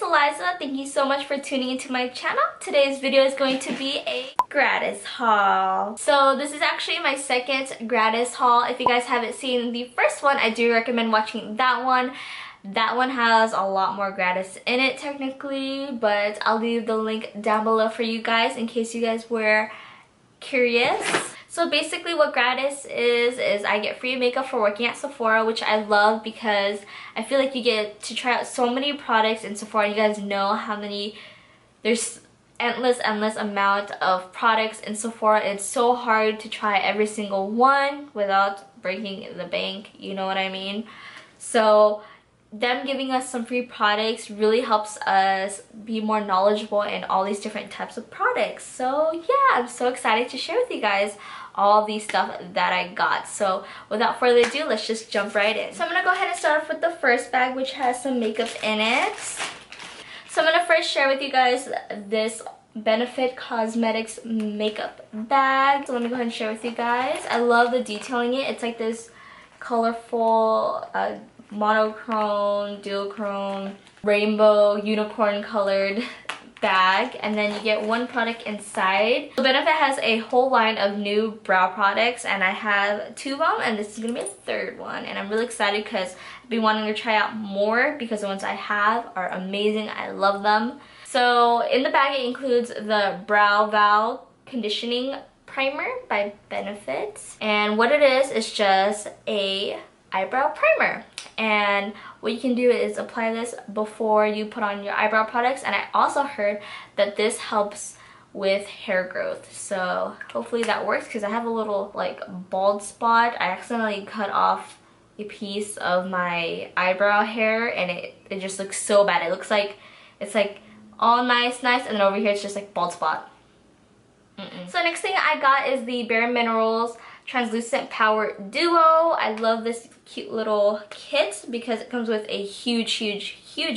it's Eliza. Thank you so much for tuning into my channel. Today's video is going to be a gratis haul. So this is actually my second gratis haul. If you guys haven't seen the first one, I do recommend watching that one. That one has a lot more gratis in it technically, but I'll leave the link down below for you guys in case you guys were curious. So basically what gratis is I get free makeup for working at Sephora, which I love because I feel like you get to try out so many products in Sephora. You guys know how many, there's endless amount of products in Sephora. It's so hard to try every single one without breaking the bank, you know what I mean? So them giving us some free products really helps us be more knowledgeable in all these different types of products. So yeah, I'm so excited to share with you guys all the stuff that I got. So without further ado, let's just jump right in. So I'm gonna go ahead and start off with the first bag, which has some makeup in it. So I'm gonna first share with you guys this Benefit Cosmetics makeup bag. So I'm gonna go ahead and share with you guys. I love the detailing in it. It's like this colorful monochrome, duochrome, rainbow, unicorn colored bag, and then you get one product inside. So Benefit has a whole line of new brow products, and I have two of them, and this is gonna be the third one, and I'm really excited because I've been wanting to try out more because the ones I have are amazing. I love them. So in the bag it includes the Brow Val conditioning primer by Benefit, and what it is just a eyebrow primer, and what you can do is apply this before you put on your eyebrow products. And I also heard that this helps with hair growth, so hopefully that works because I have a little like bald spot. I accidentally cut off a piece of my eyebrow hair and it just looks so bad. It looks like it's like all nice and then over here it's just like bald spot. So next thing I got is the Bare Minerals Translucent Power Duo. I love this cute little kit because it comes with a huge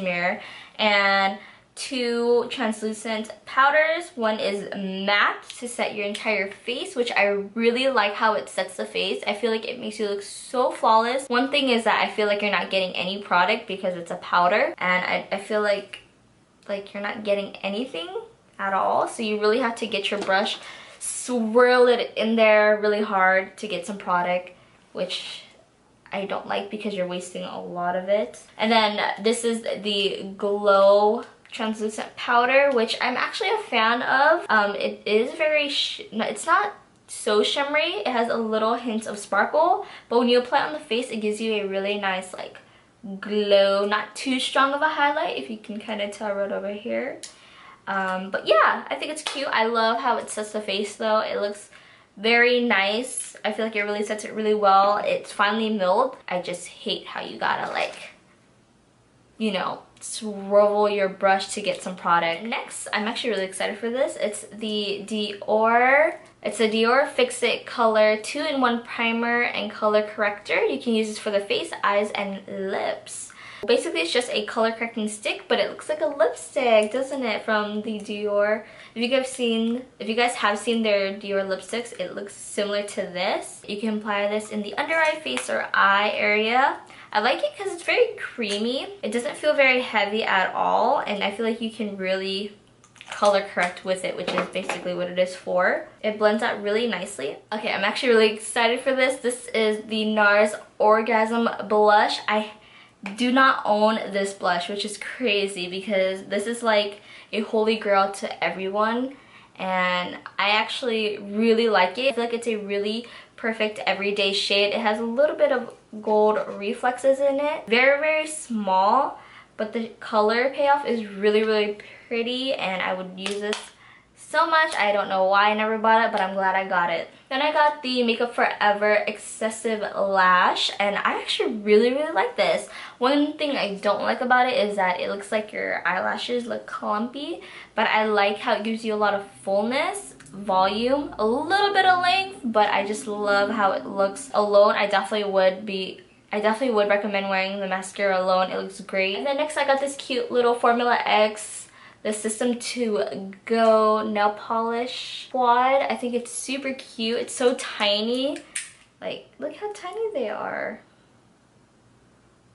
mirror and two translucent powders. One is matte to set your entire face, which I really like how it sets the face. I feel like it makes you look so flawless. One thing is that I feel like you're not getting any product because it's a powder, and I feel like you're not getting anything at all. So you really have to get your brush, swirl it in there really hard to get some product, which I don't like because you're wasting a lot of it. And then this is the Glow Translucent Powder, which I'm actually a fan of. It is very, it's not so shimmery. It has a little hint of sparkle, but when you apply it on the face, it gives you a really nice like glow, not too strong of a highlight, if you can kind of tell right over here. But yeah, I think it's cute. I love how it sets the face though. It looks very nice. I feel like it really sets it really well. It's finely milled. I just hate how you gotta like, you know, swivel your brush to get some product. Next, I'm actually really excited for this. It's the Dior. It's a Dior Fix It Color 2-in-1 Primer and Color Corrector. You can use this for the face, eyes, and lips. Basically, it's just a color correcting stick, but it looks like a lipstick, doesn't it? From the Dior. If you guys have seen their Dior lipsticks, it looks similar to this. You can apply this in the under eye, face, or eye area. I like it because it's very creamy. It doesn't feel very heavy at all, and I feel like you can really color correct with it, which is basically what it is for. It blends out really nicely. Okay, I'm actually really excited for this. This is the NARS Orgasm Blush. I do not own this blush, which is crazy because this is like a holy grail to everyone, and I actually really like it. I feel like it's a really perfect everyday shade. It has a little bit of gold reflexes in it. Very small, but the color payoff is really pretty, and I would use this so much. I don't know why I never bought it, but I'm glad I got it. Then I got the Makeup Forever Excessive Lash, and I actually really like this. One thing I don't like about it is that it looks like your eyelashes look clumpy, but I like how it gives you a lot of fullness, volume, a little bit of length, but I just love how it looks alone. I definitely would recommend wearing the mascara alone. It looks great. And then next I got this cute little Formula X, the System to Go nail polish quad. I think it's super cute. It's so tiny. Like, look how tiny they are.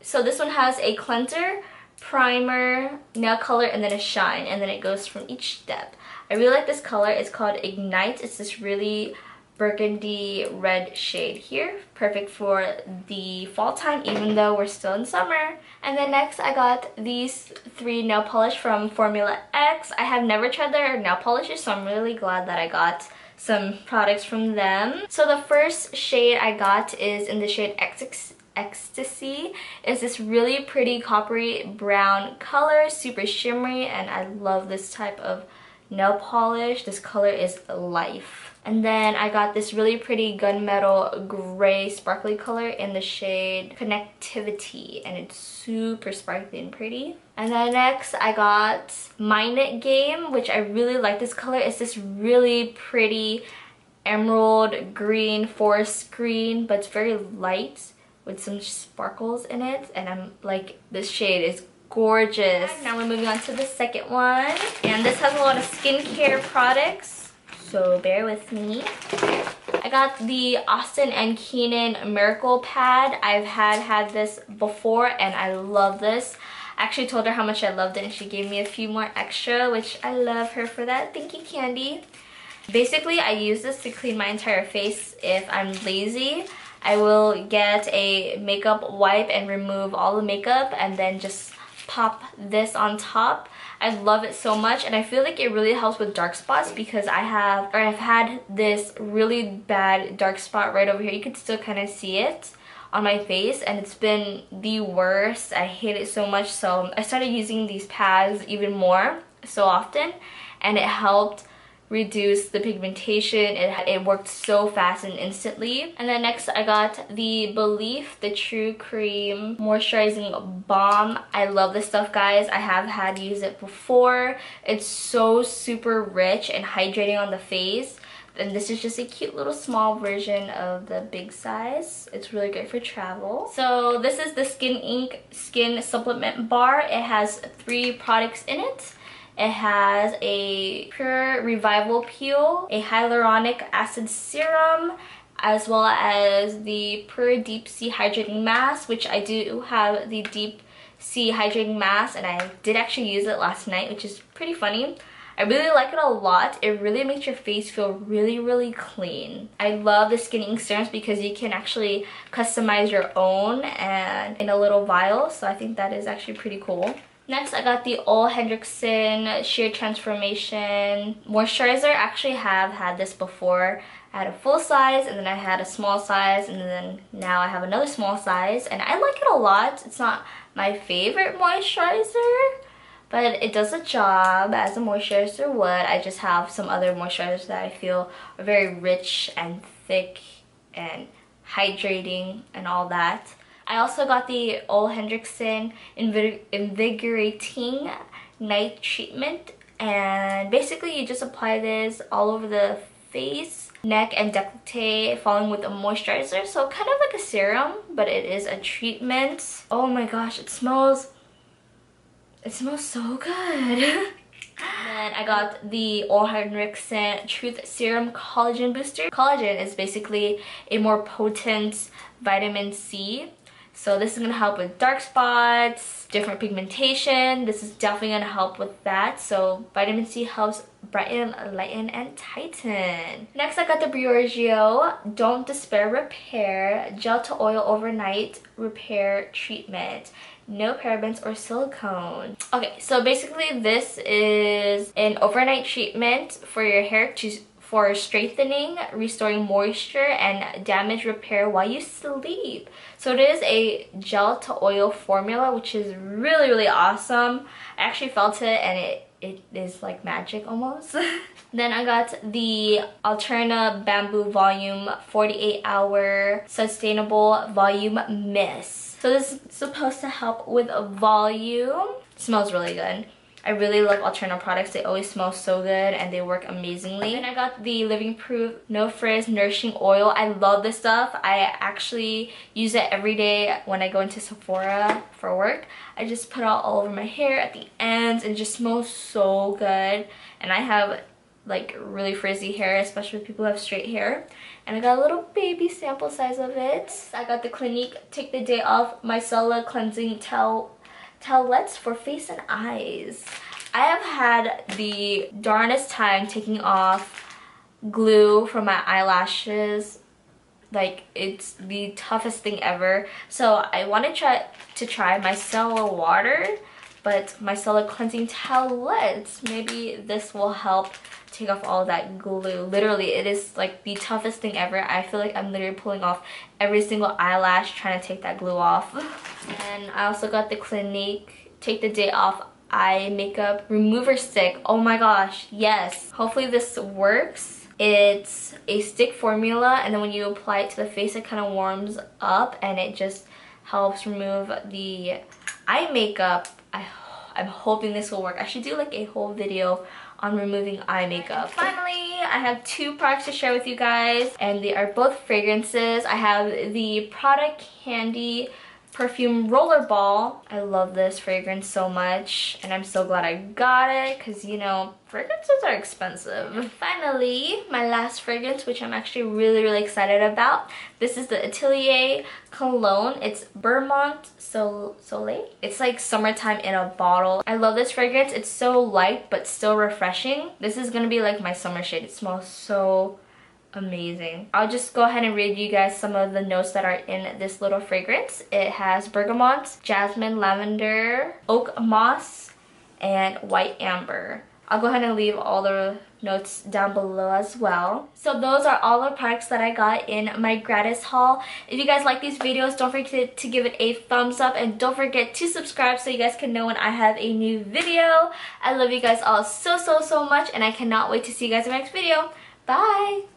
So this one has a cleanser, primer, nail color, and then a shine, and then it goes from each step. I really like this color. It's called Ignite. It's this really burgundy red shade here, perfect for the fall time, even though we're still in summer. And then next I got these three nail polish from Formula X. I have never tried their nail polishes, so I'm really glad that I got some products from them. So the first shade I got is in the shade XX Ecstasy. It's this really pretty coppery brown color, super shimmery, and I love this type of nail polish. This color is life. And then I got this really pretty gunmetal gray sparkly color in the shade Connectivity, and it's super sparkly and pretty. And then next I got Mind It Game, which I really like this color. It's this really pretty emerald green, forest green, but it's very light with some sparkles in it, and I'm like, this shade is gorgeous. Now we're moving on to the second one, and this has a lot of skincare products, so bear with me. I got the Austin and Cane Miracle Pad. I've had this before, and I love this. I actually told her how much I loved it, and she gave me a few more extra, which I love her for that. Thank you, Candy. Basically, I use this to clean my entire face if I'm lazy. I will get a makeup wipe and remove all the makeup, and then just pop this on top. I love it so much, and I feel like it really helps with dark spots because I've had this really bad dark spot right over here. You can still kind of see it on my face, and it's been the worst. I hate it so much, so I started using these pads even more so often, and it helped reduce the pigmentation. It worked so fast and instantly. And then next I got the Belief, the True Cream Moisturizing Balm. I love this stuff, guys. I have had used it before. It's so super rich and hydrating on the face. And this is just a cute little small version of the big size. It's really great for travel. So this is the Skin Inc. Skin Supplement Bar. It has 3 products in it. It has a Pure Revival Peel, a Hyaluronic Acid Serum, as well as the Pure Deep Sea Hydrating Mask, which I do have the Deep Sea Hydrating Mask, and I did actually use it last night, which is pretty funny. I really like it a lot. It really makes your face feel really, really clean. I love the Skin Inc. serums because you can actually customize your own and in a little vial, so I think that is actually pretty cool. Next, I got the Ole Henriksen Sheer Transformation Moisturizer. I actually have had this before. I had a full size, and then I had a small size, and then now I have another small size. And I like it a lot. It's not my favorite moisturizer, but it does the job as a moisturizer would. I just have some other moisturizers that I feel are very rich and thick and hydrating and all that. I also got the Ole Henriksen Invigorating Night Treatment, and basically you just apply this all over the face, neck, and décolleté, following with a moisturizer. So kind of like a serum, but it is a treatment. Oh my gosh, it smells so good. Then I got the Ole Henriksen Truth Serum Collagen Booster. Collagen is basically a more potent vitamin C. So this is going to help with dark spots, different pigmentation. This is definitely going to help with that. So vitamin C helps brighten, lighten, and tighten. Next, I got the Briogeo Don't Despair Repair Gel to Oil Overnight Repair Treatment. No parabens or silicone. Okay, so basically this is an overnight treatment for your hair for strengthening, restoring moisture, and damage repair while you sleep. So it is a gel to oil formula, which is really, really awesome. I actually felt it, and it is like magic almost. Then I got the Alterna Bamboo Volume 48-Hour Sustainable Volume Mist. So this is supposed to help with volume. It smells really good. I really love Alterna products. They always smell so good, and they work amazingly. And I got the Living Proof No Frizz Nourishing Oil. I love this stuff. I actually use it every day when I go into Sephora for work. I just put it all over my hair at the ends, and it just smells so good. And I have like really frizzy hair, especially with people who have straight hair. And I got a little baby sample size of it. I got the Clinique Take the Day Off Micellar Cleansing Towel towelettes for face and eyes. I have had the darnest time taking off glue from my eyelashes. Like, it's the toughest thing ever. So I want to try micellar water, but micellar cleansing towelettes. Maybe this will help take off all that glue. Literally, it is like the toughest thing ever. I feel like I'm literally pulling off every single eyelash trying to take that glue off. And I also got the Clinique Take the Day Off Eye Makeup Remover Stick. Oh my gosh, yes. Hopefully this works. It's a stick formula, and then when you apply it to the face, it kind of warms up and it just helps remove the eye makeup. I'm hoping this will work. I should do like a whole video on removing eye makeup. And finally, I have two products to share with you guys, and they are both fragrances. I have the Prada Candy Perfume Rollerball. I love this fragrance so much, and I'm so glad I got it because, you know, fragrances are expensive. Finally, my last fragrance, which I'm actually really excited about. This is the Atelier Cologne. It's Bergamote Soleil. It's like summertime in a bottle. I love this fragrance. It's so light but still refreshing. This is gonna be like my summer shade. It smells so amazing. I'll just go ahead and read you guys some of the notes that are in this little fragrance. It has bergamot, jasmine, lavender, oak moss, and white amber. I'll go ahead and leave all the notes down below as well. So those are all the products that I got in my gratis haul. If you guys like these videos, don't forget to give it a thumbs up, and don't forget to subscribe so you guys can know when I have a new video. I love you guys all so much, and I cannot wait to see you guys in my next video. Bye!